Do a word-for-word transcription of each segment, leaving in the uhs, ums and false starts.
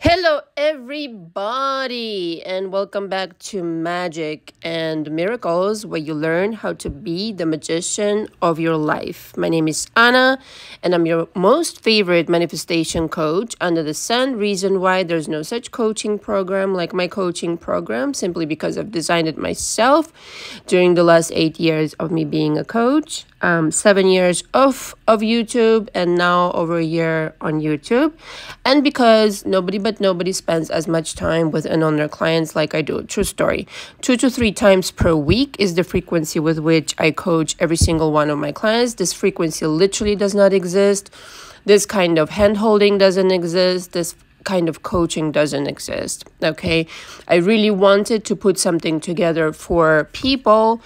Hello everybody and welcome back to Magic and Miracles, where you learn how to be the magician of your life. My name is Anna and I'm your most favorite manifestation coach under the sun. Reason why there's no such coaching program like my coaching program, simply because I've designed it myself during the last eight years of me being a coach. Um, seven years off of YouTube and now over a year on YouTube. And because nobody but nobody spends as much time with and on their clients like I do. True story. Two to three times per week is the frequency with which I coach every single one of my clients. This frequency literally does not exist. This kind of hand-holding doesn't exist. This kind of coaching doesn't exist. Okay? I really wanted to put something together for people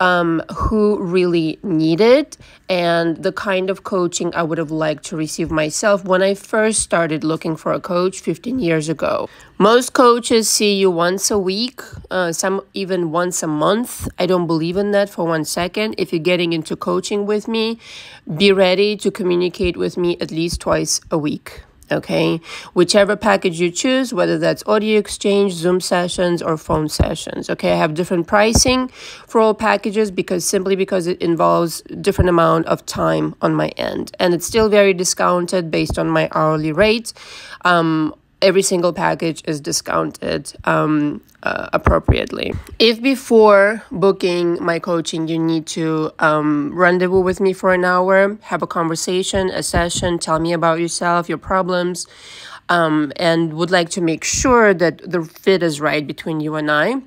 Um, who really need it, and the kind of coaching I would have liked to receive myself when I first started looking for a coach fifteen years ago. Most coaches see you once a week, uh, some even once a month. I don't believe in that for one second. If you're getting into coaching with me, be ready to communicate with me at least twice a week. Okay, whichever package you choose, whether that's audio exchange, Zoom sessions, or phone sessions. Okay, I have different pricing for all packages because simply because it involves different amount of time on my end, and it's still very discounted based on my hourly rate. Um, every single package is discounted um, uh, appropriately. If before booking my coaching, you need to um, rendezvous with me for an hour, have a conversation, a session, tell me about yourself, your problems, um, and would like to make sure that the fit is right between you and I,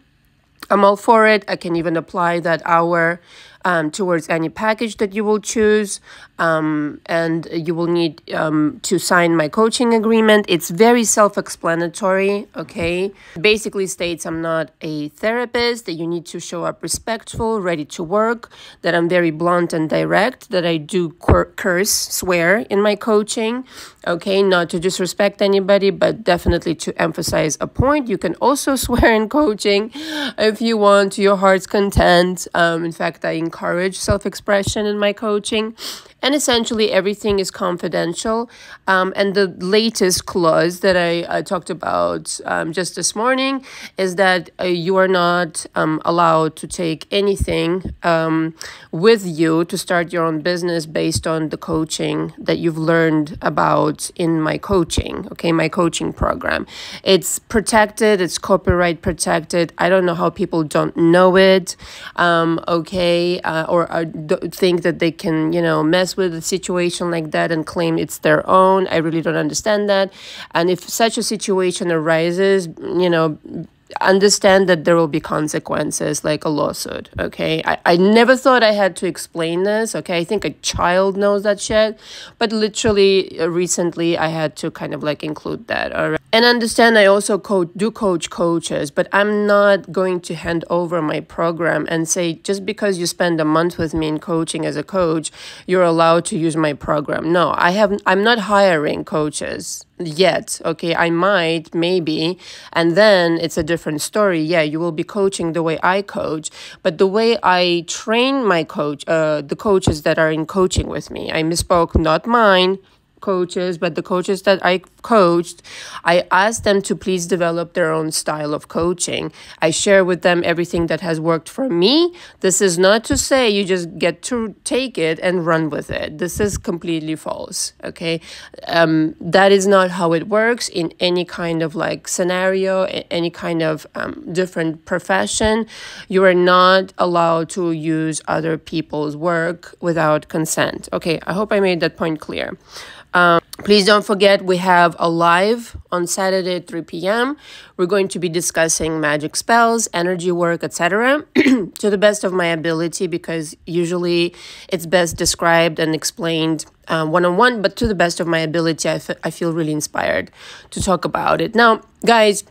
I'm all for it. I can even apply that hour um, towards any package that you will choose. Um, and you will need um, to sign my coaching agreement. It's very self-explanatory, okay? Basically states I'm not a therapist, that you need to show up respectful, ready to work, that I'm very blunt and direct, that I do curse, swear in my coaching, okay? Not to disrespect anybody, but definitely to emphasize a point. You can also swear in coaching if you want, to your heart's content. Um, in fact, I encourage self-expression in my coaching. And essentially, everything is confidential. Um, and the latest clause that I, I talked about um, just this morning is that uh, you are not um, allowed to take anything um, with you to start your own business based on the coaching that you've learned about in my coaching, okay, my coaching program. It's protected. It's copyright protected. I don't know how people don't know it, um, okay, uh, or, or think that they can, you know, mess with a situation like that and claim it's their own. I really don't understand that. And if such a situation arises, you know, understand that there will be consequences, like a lawsuit, okay? I, I never thought I had to explain this, okay? I think a child knows that shit, but literally uh, recently I had to kind of like include that, all right? And understand I also coach, do coach coaches, but I'm not going to hand over my program and say, just because you spend a month with me in coaching as a coach, you're allowed to use my program. No, I have, I'm not hiring coaches yet, okay? I might, maybe, and then it's a different story. Yeah, you will be coaching the way I coach, but the way I train my coach, uh, the coaches that are in coaching with me, I misspoke, not mine, coaches, but the coaches that I coached, I asked them to please develop their own style of coaching. I share with them everything that has worked for me. This is not to say you just get to take it and run with it. This is completely false, okay? Um, that is not how it works in any kind of like scenario, any kind of um, different profession. You are not allowed to use other people's work without consent. Okay, I hope I made that point clear. Um, please don't forget, we have a live on Saturday at three p m We're going to be discussing magic spells, energy work, et cetera to the best of my ability, because usually it's best described and explained uh, one-on-one, but to the best of my ability, I, I feel really inspired to talk about it. Now, guys,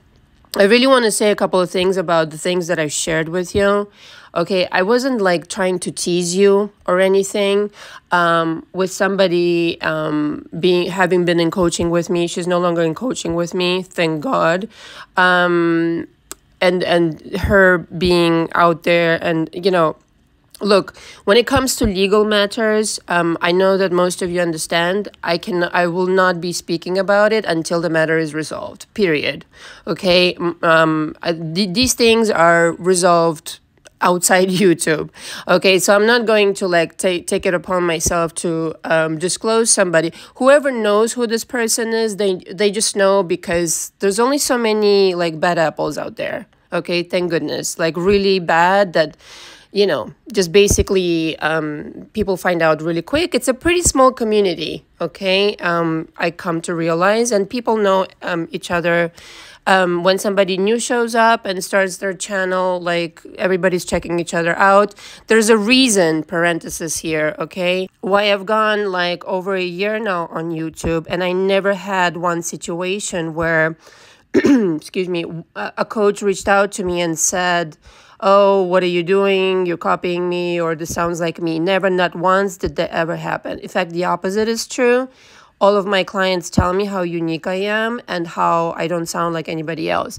I really want to say a couple of things about the things that I shared with you. Okay, I wasn't like trying to tease you or anything. Um, with somebody um, being having been in coaching with me, she's no longer in coaching with me, thank God. Um, and and her being out there, and you know, Look, when it comes to legal matters, um, I know that most of you understand. I can, I will not be speaking about it until the matter is resolved, period. Okay, um, I, th these things are resolved outside YouTube. Okay, so I'm not going to like take it upon myself to um, disclose somebody. Whoever knows who this person is, they, they just know, because there's only so many like bad apples out there. Okay, thank goodness, like really bad that... you know, just basically um, people find out really quick. It's a pretty small community, okay? Um, I come to realize, and people know um, each other. Um, when somebody new shows up and starts their channel, like everybody's checking each other out. There's a reason, parenthesis here, okay? Why I've gone like over a year now on YouTube, and I never had one situation where, excuse me, a coach reached out to me and said, oh, what are you doing? You're copying me, or this sounds like me. Never, not once did that ever happen. In fact, the opposite is true. All of my clients tell me how unique I am and how I don't sound like anybody else.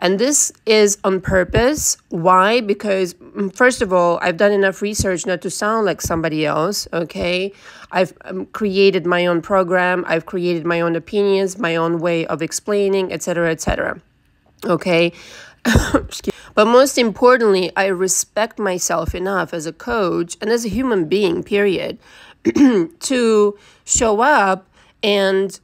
And this is on purpose. Why? Because, first of all, I've done enough research not to sound like somebody else, okay? I've um, created my own program. I've created my own opinions, my own way of explaining, et cetera, et cetera, okay? But most importantly, I respect myself enough as a coach and as a human being, period, to show up and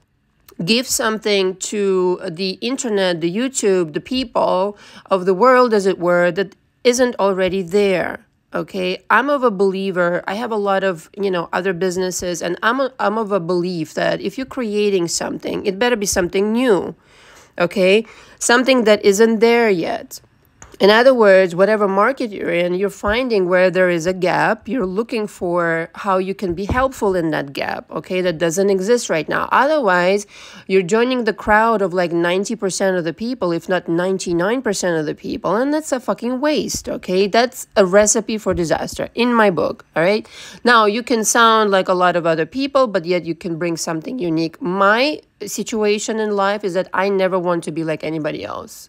give something to the internet, the YouTube, the people of the world, as it were, that isn't already there. Okay, I'm of a believer. I have a lot of, you know, other businesses, and I'm a, I'm of a belief that if you're creating something, it better be something new. Okay, something that isn't there yet. In other words, whatever market you're in, you're finding where there is a gap. You're looking for how you can be helpful in that gap, okay, that doesn't exist right now. Otherwise, you're joining the crowd of like ninety percent of the people, if not ninety-nine percent of the people, and that's a fucking waste, okay? That's a recipe for disaster in my book, all right? Now, you can sound like a lot of other people, but yet you can bring something unique. My situation in life is that I never want to be like anybody else.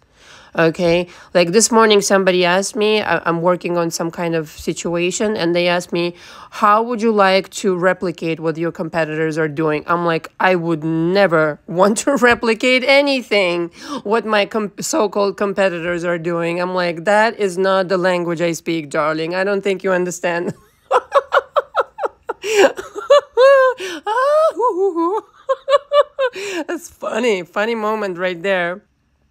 Okay, like this morning somebody asked me, I'm working on some kind of situation, and they asked me, how would you like to replicate what your competitors are doing? I'm like, I would never want to replicate anything what my com so-called competitors are doing. I'm like, that is not the language I speak, darling. I don't think you understand. That's funny, funny moment right there.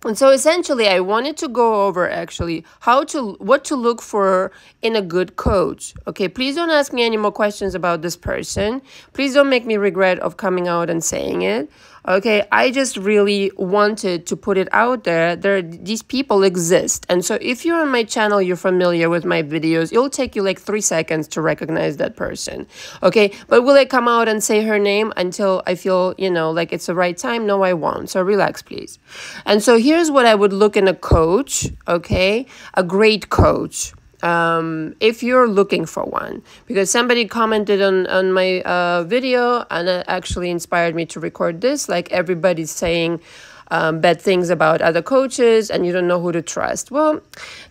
And so essentially, I wanted to go over actually how to, what to look for in a good coach. Okay, please don't ask me any more questions about this person. Please don't make me regret of coming out and saying it. Okay, I just really wanted to put it out there. There, these people exist. And so if you're on my channel, you're familiar with my videos, it'll take you like three seconds to recognize that person. Okay, but will I come out and say her name until I feel, you know, like it's the right time? No, I won't. So relax, please. And so here's what I would look in a coach, okay, a great coach. Um, if you're looking for one, because somebody commented on, on my uh, video, and it actually inspired me to record this, like everybody's saying um, bad things about other coaches and you don't know who to trust. Well,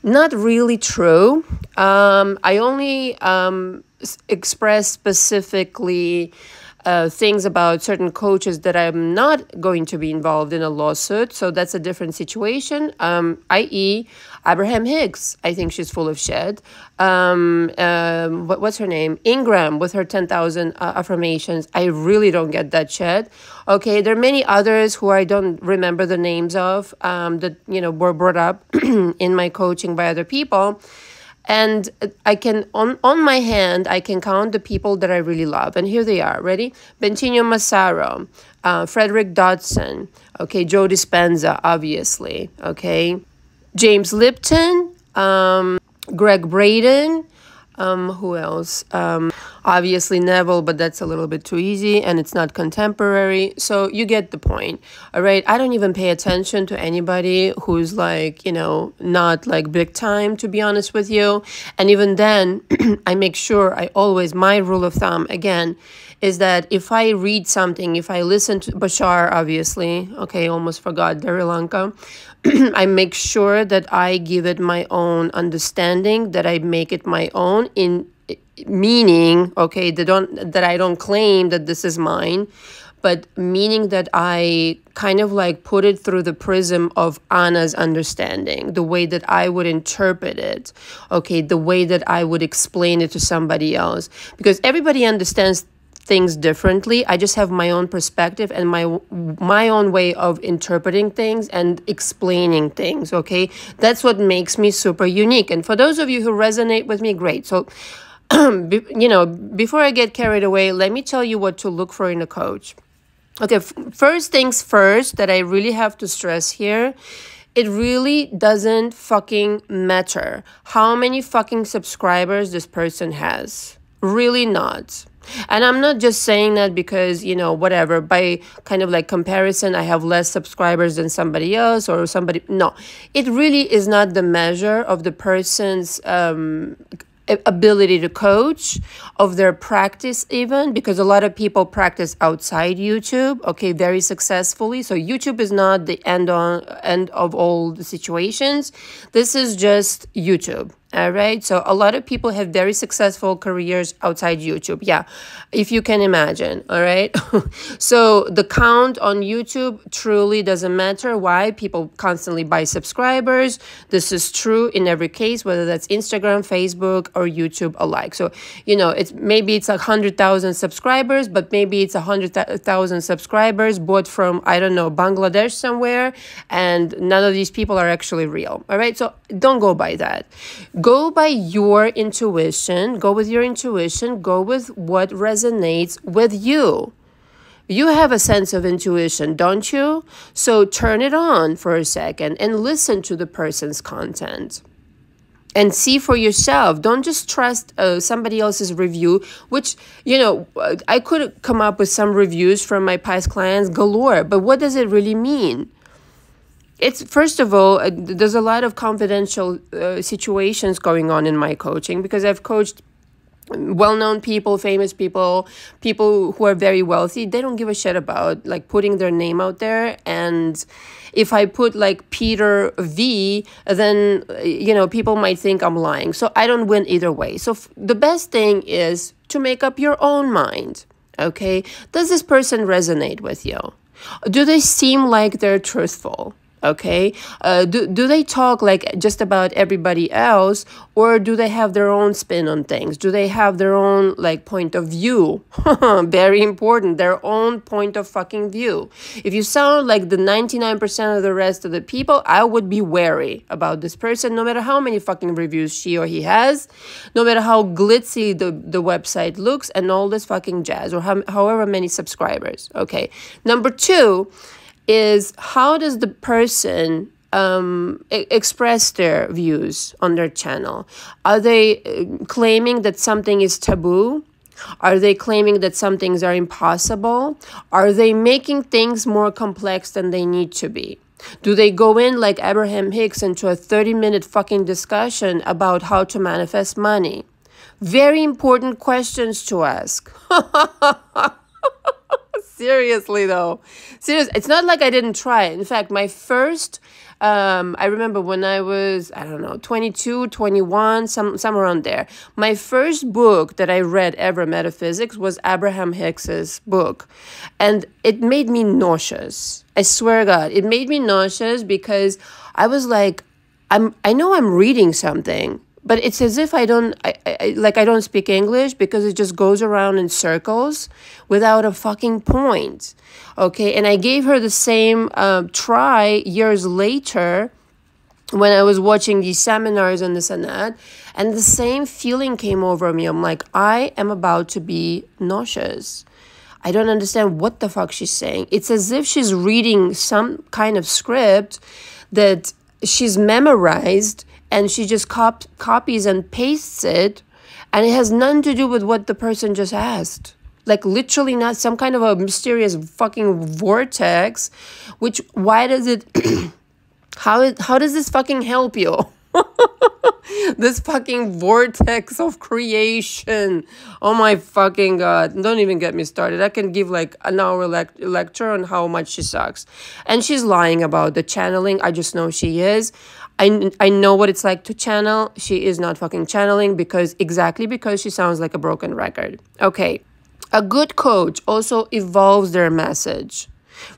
not really true. Um, I only um, express specifically uh, things about certain coaches that I'm not going to be involved in a lawsuit. So that's a different situation, um, that is Abraham Hicks. I think she's full of shit. Um, um, what, what's her name? Ingram with her ten thousand uh, affirmations. I really don't get that shit. Okay, there are many others who I don't remember the names of um, that, you know, were brought up in my coaching by other people. And I can, on, on my hand, I can count the people that I really love. And here they are. Ready? Bentinho Massaro, uh, Frederick Dodson, okay, Joe Dispenza, obviously, okay, James Lipton, um, Greg Braden, um, who else? Um, obviously Neville, but that's a little bit too easy and it's not contemporary. So you get the point, all right? I don't even pay attention to anybody who's like, you know, not like big time, to be honest with you. And even then, I make sure I always, my rule of thumb, again, is that if I read something, if I listen to Bashar, obviously, okay, almost forgot, Darylanka, I make sure that I give it my own understanding, that I make it my own in meaning, okay, they don't, that I don't claim that this is mine, but meaning that I kind of like put it through the prism of Anna's understanding, the way that I would interpret it, okay, the way that I would explain it to somebody else, because everybody understands things differently. I just have my own perspective and my my own way of interpreting things and explaining things, okay? That's what makes me super unique. And for those of you who resonate with me, great. So, you know, before I get carried away, let me tell you what to look for in a coach. Okay, first things first that I really have to stress here, it really doesn't fucking matter how many fucking subscribers this person has. Really not. And I'm not just saying that because, you know, whatever, by kind of like comparison, I have less subscribers than somebody else or somebody. No, it really is not the measure of the person's um, ability to coach, of their practice even, because a lot of people practice outside YouTube, okay, very successfully. So YouTube is not the end, on, end of all the situations. This is just YouTube. All right. So a lot of people have very successful careers outside YouTube. Yeah. If you can imagine. All right. So the count on YouTube truly doesn't matter. Why? People constantly buy subscribers. This is true in every case, whether that's Instagram, Facebook, or YouTube alike. So, you know, it's maybe it's a hundred thousand subscribers, but maybe it's a hundred thousand subscribers bought from, I don't know, Bangladesh somewhere. And none of these people are actually real. All right. So don't go by that. Go by your intuition, go with your intuition, go with what resonates with you. You have a sense of intuition, don't you? So turn it on for a second and listen to the person's content. And see for yourself. Don't just trust uh, somebody else's review, which, you know, I could come up with some reviews from my past clients galore, but what does it really mean? It's, first of all, uh, there's a lot of confidential uh, situations going on in my coaching because I've coached well-known people, famous people, people who are very wealthy. They don't give a shit about like putting their name out there. And if I put like Peter V, then, you know, people might think I'm lying. So I don't win either way. So f the best thing is to make up your own mind. Okay. Does this person resonate with you? Do they seem like they're truthful? Okay, uh, do, do they talk like just about everybody else, or do they have their own spin on things? Do they have their own like point of view? Very important, their own point of fucking view. If you sound like the ninety-nine percent of the rest of the people, I would be wary about this person, no matter how many fucking reviews she or he has, no matter how glitzy the, the website looks and all this fucking jazz, or how, however many subscribers. Okay, number two is how does the person um, e express their views on their channel? Are they uh, claiming that something is taboo? Are they claiming that some things are impossible? Are they making things more complex than they need to be? Do they go in like Abraham Hicks into a thirty minute fucking discussion about how to manifest money? Very important questions to ask. Seriously, though. Seriously. It's not like I didn't try it. In fact, my first, um, I remember when I was, I don't know, twenty-two, twenty-one, some, somewhere around there. My first book that I read ever, Metaphysics, was Abraham Hicks's book. And it made me nauseous. I swear to God. It made me nauseous because I was like, I'm, I know I'm reading something, but it's as if I don't, I, I, like I don't speak English because it just goes around in circles without a fucking point, okay? And I gave her the same uh, try years later when I was watching these seminars and this and that, and the same feeling came over me. I'm like, I am about to be nauseous. I don't understand what the fuck she's saying. It's as if she's reading some kind of script that she's memorized and she just cop copies and pastes it, and it has nothing to do with what the person just asked. Like literally not some kind of a mysterious fucking vortex, which why does it, how, how does this fucking help you? This fucking vortex of creation. Oh my fucking God. Don't even get me started. I can give like an hour lec lecture on how much she sucks. And she's lying about the channeling. I just know she is. I, I know what it's like to channel. She is not fucking channeling because exactly because she sounds like a broken record. Okay. A good coach also evolves their message.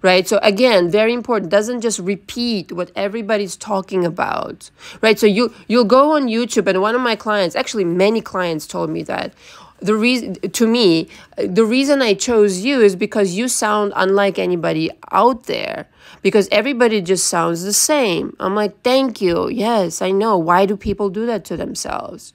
Right. So again, very important, doesn't just repeat what everybody's talking about. Right. So you you'll go on YouTube, and one of my clients, actually many clients, told me that the reason to me, the reason I chose you is because you sound unlike anybody out there, because everybody just sounds the same. I'm like, thank you. Yes, I know. Why do people do that to themselves?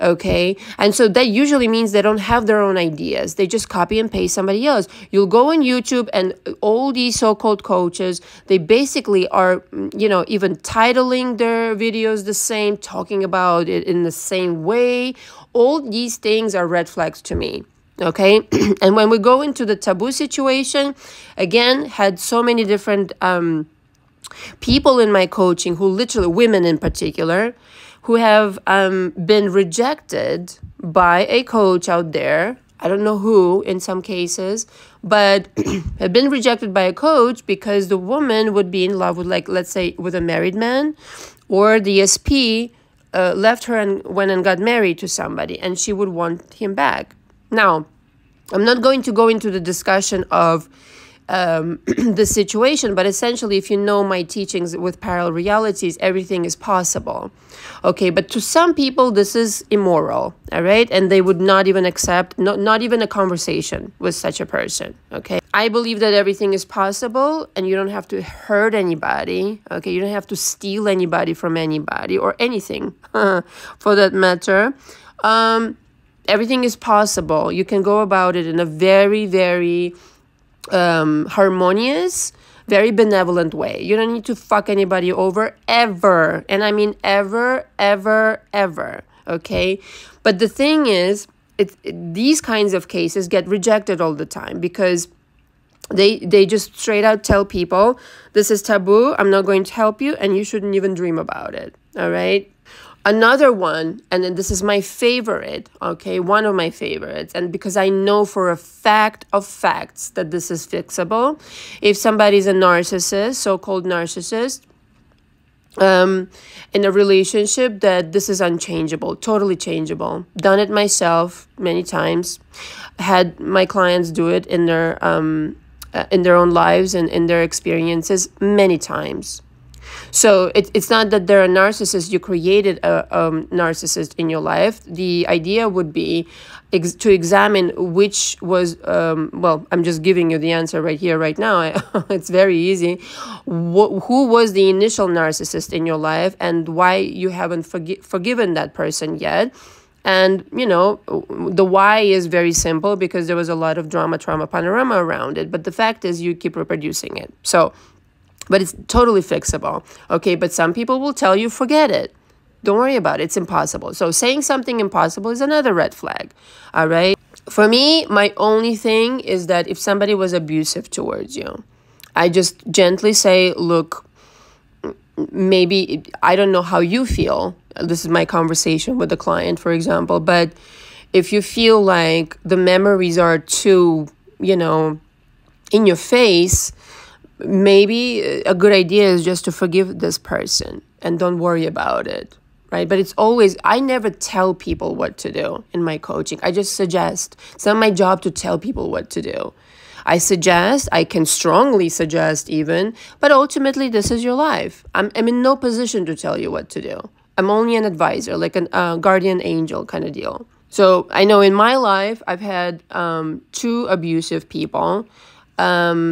Okay, and so that usually means they don't have their own ideas. They just copy and paste somebody else. You'll go on YouTube and all these so-called coaches, they basically are, you know, even titling their videos the same, talking about it in the same way. All these things are red flags to me. Okay, and when we go into the taboo situation, again, had so many different um, people in my coaching who literally, women in particular, who have um, been rejected by a coach out there. I don't know who in some cases, but have been rejected by a coach because the woman would be in love with, like, let's say with a married man, or the S P uh, left her and went and got married to somebody and she would want him back. Now, I'm not going to go into the discussion of um, the situation, but essentially, if you know my teachings with parallel realities, everything is possible. Okay, but to some people, this is immoral, all right? And they would not even accept, not, not even a conversation with such a person, okay? I believe that everything is possible and you don't have to hurt anybody, okay? You don't have to steal anybody from anybody or anything for that matter. Um, everything is possible. You can go about it in a very, very... um harmonious, very benevolent way. You don't need to fuck anybody over ever, and I mean ever, ever, ever. Okay, but the thing is, it, it these kinds of cases get rejected all the time because they they just straight out tell people this is taboo, I'm not going to help you, and you shouldn't even dream about it. All right. Another one, and then this is my favorite, okay, one of my favorites, and because I know for a fact of facts that this is fixable, if somebody's a narcissist, so-called narcissist, um, in a relationship, that this is unchangeable, totally changeable. Done it myself many times, had my clients do it in their, um, uh, in their own lives and in their experiences many times. So it, it's not that they're a narcissist, you created a um, narcissist in your life. The idea would be ex to examine which was, um, well, I'm just giving you the answer right here, right now. It's very easy. Wh who was the initial narcissist in your life and why you haven't forgi forgiven that person yet? And, you know, the why is very simple because there was a lot of drama, trauma, panorama around it. But the fact is you keep reproducing it. So... but it's totally fixable, okay? But some people will tell you, forget it. Don't worry about it. It's impossible. So saying something impossible is another red flag, all right? For me, my only thing is that if somebody was abusive towards you, I just gently say, look, maybe, I don't know how you feel. This is my conversation with the client, for example. But if you feel like the memories are too, you know, in your face, maybe a good idea is just to forgive this person and don't worry about it, right? But it's always, I never tell people what to do in my coaching. I just suggest. It's not my job to tell people what to do. I suggest, I can strongly suggest even, but ultimately this is your life. I'm, I'm in no position to tell you what to do. I'm only an advisor, like a uh, guardian angel kind of deal. So I know in my life, I've had um, two abusive people. Um...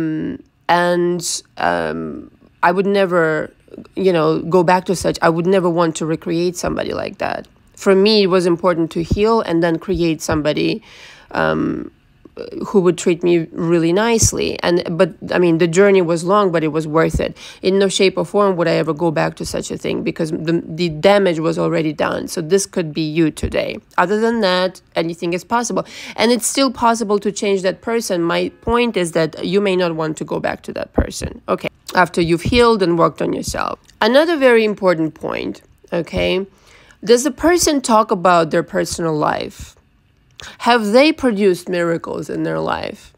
And um, I would never, you know, go back to such. I would never want to recreate somebody like that. For me, it was important to heal and then create somebody um, who would treat me really nicely. And but, I mean, the journey was long, but it was worth it. In no shape or form would I ever go back to such a thing because the, the damage was already done. So this could be you today. Other than that, anything is possible. And it's still possible to change that person. My point is that you may not want to go back to that person, okay, after you've healed and worked on yourself. Another very important point, okay, Does the person talk about their personal life? Have they produced miracles in their life?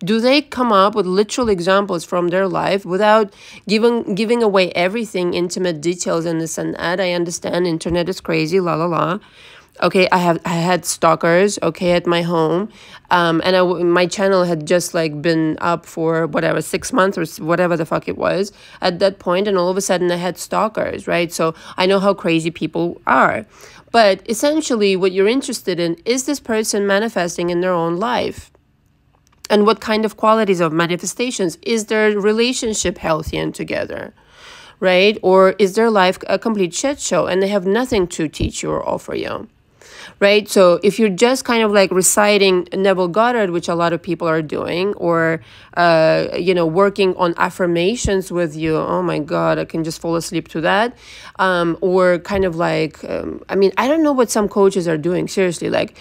Do they come up with literal examples from their life without giving giving away everything, intimate details and this and that? I understand internet is crazy, la la la. Okay, I have I had stalkers, okay, at my home. Um, and I, my channel had just like been up for whatever, six months or whatever the fuck it was at that point. And all of a sudden I had stalkers, right? So I know how crazy people are. But essentially what you're interested in is this person manifesting in their own life. And what kind of qualities of manifestations? Is their relationship healthy and together, right? Or is their life a complete shit show and they have nothing to teach you or offer you, right? So if you're just kind of like reciting Neville Goddard, which a lot of people are doing, or, uh, you know, working on affirmations with you, oh my God, I can just fall asleep to that. Um, or kind of like, um, I mean, I don't know what some coaches are doing, seriously, like,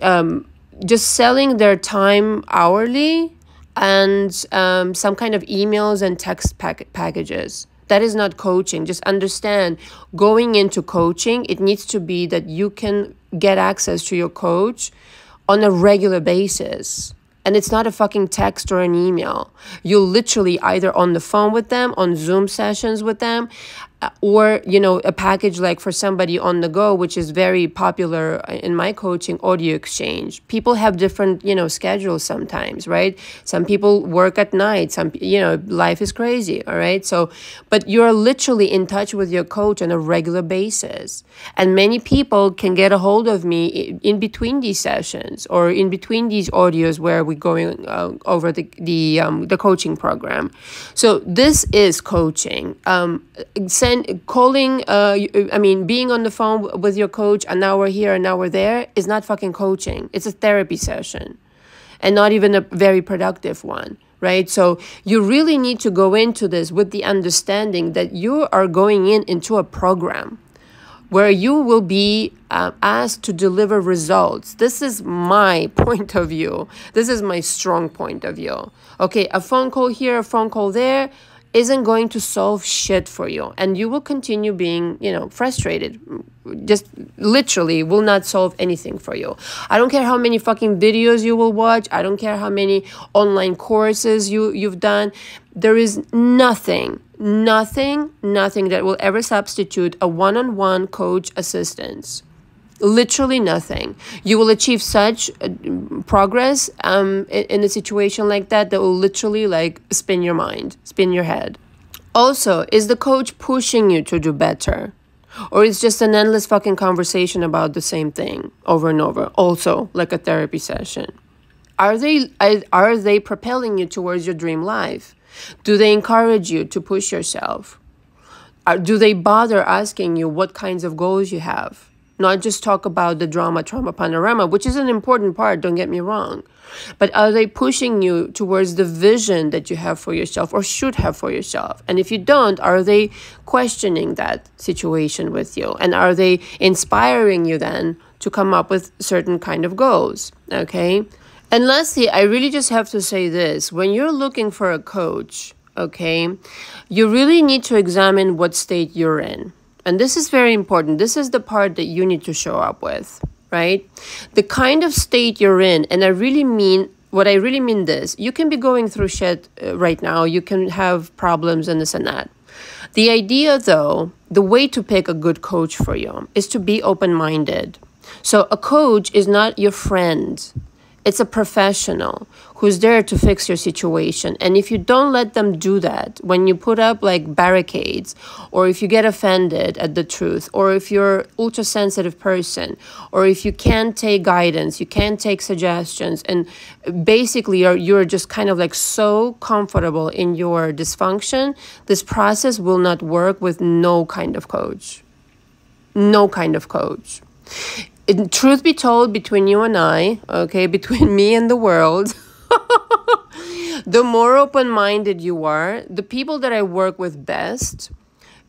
um, just selling their time hourly and um, some kind of emails and text pack packages. That is not coaching. Just understand, going into coaching, it needs to be that you can get access to your coach on a regular basis. And it's not a fucking text or an email. You're literally either on the phone with them, on Zoom sessions with them, or, you know, a package like for somebody on the go, which is very popular in my coaching, audio exchange. People have different, you know, schedules sometimes, right? Some people work at night, some, you know, life is crazy, all right? So, but you're literally in touch with your coach on a regular basis. And many people can get a hold of me in between these sessions or in between these audios where we're going uh, over the, the, um, the coaching program. So this is coaching. Um, send Calling, uh, I mean, being on the phone with your coach an hour here, an hour there is not fucking coaching. It's a therapy session and not even a very productive one, right? So you really need to go into this with the understanding that you are going in into a program where you will be uh, asked to deliver results. This is my point of view. This is my strong point of view. Okay, a phone call here, a phone call there, isn't going to solve shit for you. And you will continue being, you know, frustrated. Just literally will not solve anything for you. I don't care how many fucking videos you will watch. I don't care how many online courses you, you've done. There is nothing, nothing, nothing that will ever substitute a one-on-one coach assistance. Literally nothing. You will achieve such uh, progress um, in, in a situation like that that will literally like spin your mind, spin your head. Also, is the coach pushing you to do better? Or it's just an endless fucking conversation about the same thing over and over, also like a therapy session? Are they, are they propelling you towards your dream life? Do they encourage you to push yourself? Are, do they bother asking you what kinds of goals you have? Not just talk about the drama, trauma, panorama, which is an important part, don't get me wrong. But are they pushing you towards the vision that you have for yourself or should have for yourself? And if you don't, are they questioning that situation with you? And are they inspiring you then to come up with certain kind of goals, okay? And lastly, I really just have to say this. When you're looking for a coach, okay, you really need to examine what state you're in. And this is very important. This is the part that you need to show up with, right? The kind of state you're in, and I really mean, what I really mean this, you can be going through shit uh, right now. You can have problems and this and that. The idea though, the way to pick a good coach for you is to be open-minded. So a coach is not your friend. It's a professional who's there to fix your situation. And if you don't let them do that, when you put up like barricades, or if you get offended at the truth, or if you're an ultra-sensitive person, or if you can't take guidance, you can't take suggestions, and basically you're, you're just kind of like so comfortable in your dysfunction, this process will not work with no kind of coach. No kind of coach. It, truth be told, between you and I, okay, between me and the world, the more open-minded you are, the people that I work with best,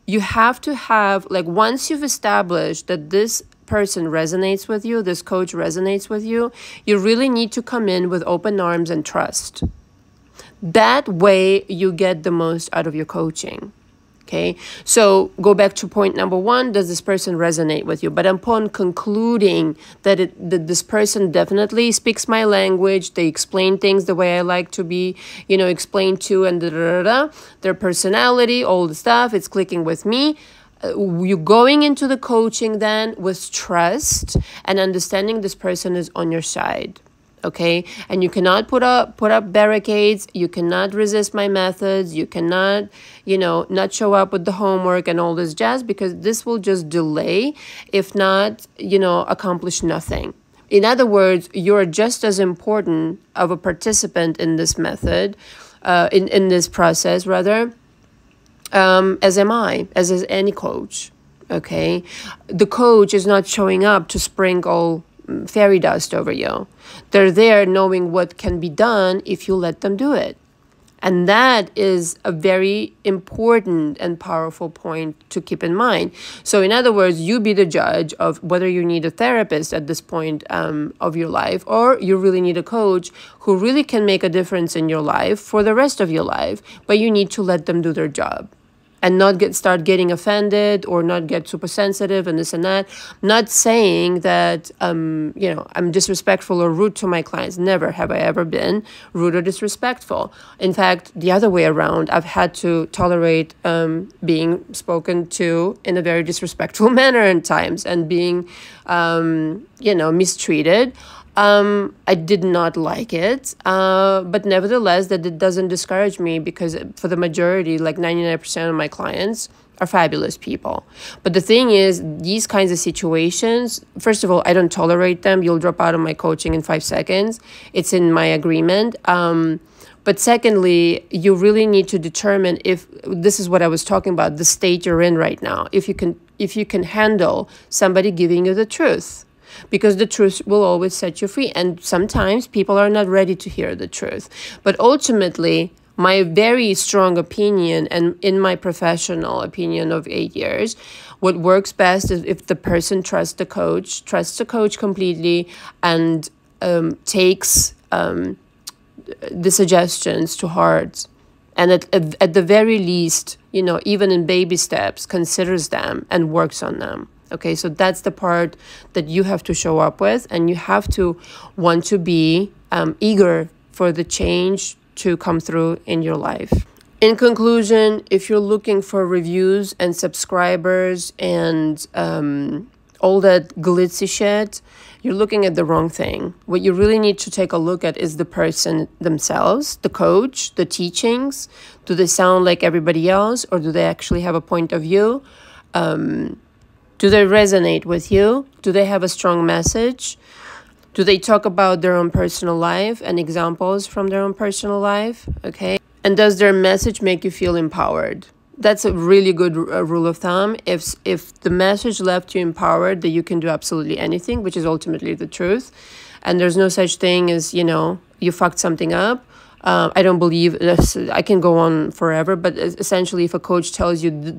you have to have, like, once you've established that this person resonates with you, this coach resonates with you, you really need to come in with open arms and trust. That way you get the most out of your coaching. Okay, so go back to point number one, does this person resonate with you? But upon concluding that, it, that this person definitely speaks my language, they explain things the way I like to be, you know, explained to, and da, da, da, da, their personality, all the stuff, it's clicking with me. Uh, you're going into the coaching then with trust and understanding this person is on your side. Okay, and you cannot put up put up barricades, you cannot resist my methods, you cannot, you know, not show up with the homework and all this jazz, because this will just delay, if not, you know, accomplish nothing. In other words, you're just as important of a participant in this method, uh, in, in this process rather, um, as am I, as is any coach, okay? The coach is not showing up to sprinkle fairy dust over you. They're there knowing what can be done if you let them do it. And that is a very important and powerful point to keep in mind. So in other words, you be the judge of whether you need a therapist at this point um, of your life, or you really need a coach who really can make a difference in your life for the rest of your life, but you need to let them do their job. And not get start getting offended or not get super sensitive and this and that. Not saying that, um, you know, I'm disrespectful or rude to my clients. Never have I ever been rude or disrespectful. In fact, the other way around, I've had to tolerate um, being spoken to in a very disrespectful manner at times and being, um, you know, mistreated. Um, I did not like it, uh, but nevertheless, that it doesn't discourage me, because for the majority, like ninety-nine percent of my clients are fabulous people. But the thing is, these kinds of situations, first of all, I don't tolerate them. You'll drop out of my coaching in five seconds. It's in my agreement. Um, but secondly, you really need to determine if, this is what I was talking about, the state you're in right now, if you can, if you can handle somebody giving you the truth. Because the truth will always set you free. And sometimes people are not ready to hear the truth. But ultimately, my very strong opinion, and in my professional opinion of eight years, what works best is if the person trusts the coach, trusts the coach completely, and um, takes um, the suggestions to heart. And at, at, at the very least, you know, even in baby steps, considers them and works on them. Okay, so that's the part that you have to show up with, and you have to want to be um, eager for the change to come through in your life. In conclusion, if you're looking for reviews and subscribers and um, all that glitzy shit, you're looking at the wrong thing. What you really need to take a look at is the person themselves, the coach, the teachings. Do they sound like everybody else, or do they actually have a point of view? Um... Do they resonate with you? Do they have a strong message? Do they talk about their own personal life and examples from their own personal life? Okay. And does their message make you feel empowered? That's a really good uh, rule of thumb. If, if the message left you empowered, that you can do absolutely anything, which is ultimately the truth. And there's no such thing as, you know, you fucked something up. Uh, I don't believe, I can go on forever, but essentially if a coach tells you, th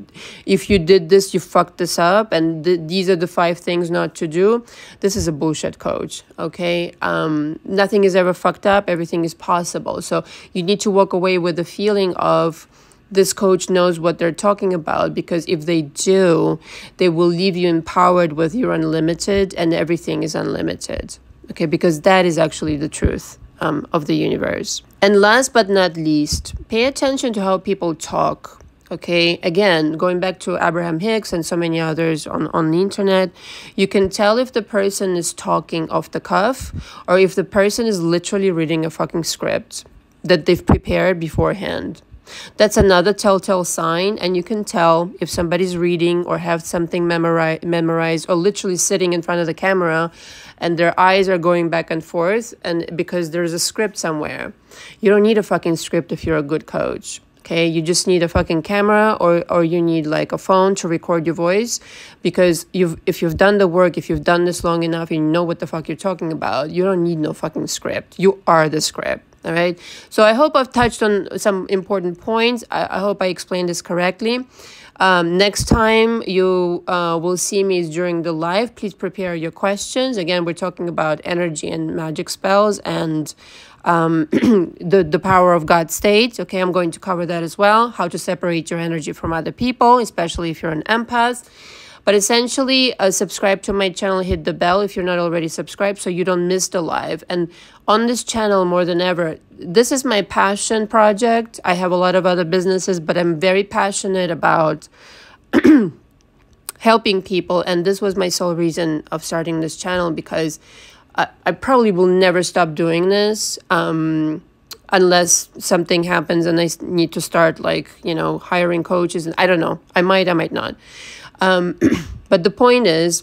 if you did this, you fucked this up, and th these are the five things not to do, this is a bullshit coach, okay? Um, nothing is ever fucked up, everything is possible. So you need to walk away with the feeling of, this coach knows what they're talking about, because if they do, they will leave you empowered with you're unlimited and everything is unlimited, okay? Because that is actually the truth. Um, of the universe. And last but not least, pay attention to how people talk, okay? Again, going back to Abraham Hicks and so many others on, on the internet, you can tell if the person is talking off the cuff or if the person is literally reading a fucking script that they've prepared beforehand. That's another telltale sign, and you can tell if somebody's reading or have something memori- memorized or literally sitting in front of the camera and their eyes are going back and forth, and because there's a script somewhere. You don't need a fucking script if you're a good coach, okay? You just need a fucking camera, or, or you need like a phone to record your voice, because you've, if you've done the work, if you've done this long enough, you know what the fuck you're talking about. You don't need no fucking script. You are the script. All right. So I hope I've touched on some important points. I, I hope I explained this correctly. Um, next time you uh, will see me is during the live. Please prepare your questions. Again, we're talking about energy and magic spells and um, the, the power of God states. Okay, I'm going to cover that as well. How to separate your energy from other people, especially if you're an empath. But essentially, uh, subscribe to my channel, hit the bell if you're not already subscribed so you don't miss the live. And on this channel, more than ever, this is my passion project. I have a lot of other businesses, but I'm very passionate about helping people. And this was my sole reason of starting this channel, because I, I probably will never stop doing this um, unless something happens and I need to start, like, you know, hiring coaches. And I don't know. I might, I might not. Um, but the point is,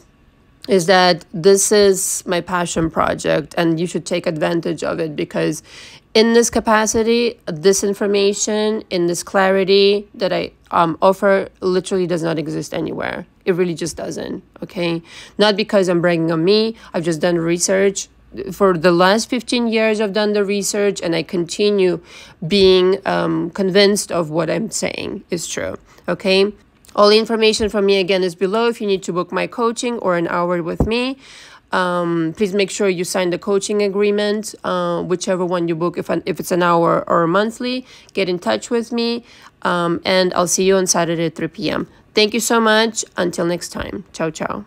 is that this is my passion project and you should take advantage of it, because in this capacity, this information, in this clarity that I um, offer literally does not exist anywhere. It really just doesn't. Okay. Not because I'm bragging on me. I've just done research. For the last fifteen years, I've done the research and I continue being um, convinced of what I'm saying is true. Okay. All the information from me, again, is below. If you need to book my coaching or an hour with me, um, please make sure you sign the coaching agreement, uh, whichever one you book, if, an, if it's an hour or monthly. Get in touch with me, um, and I'll see you on Saturday at three p m Thank you so much. Until next time. Ciao, ciao.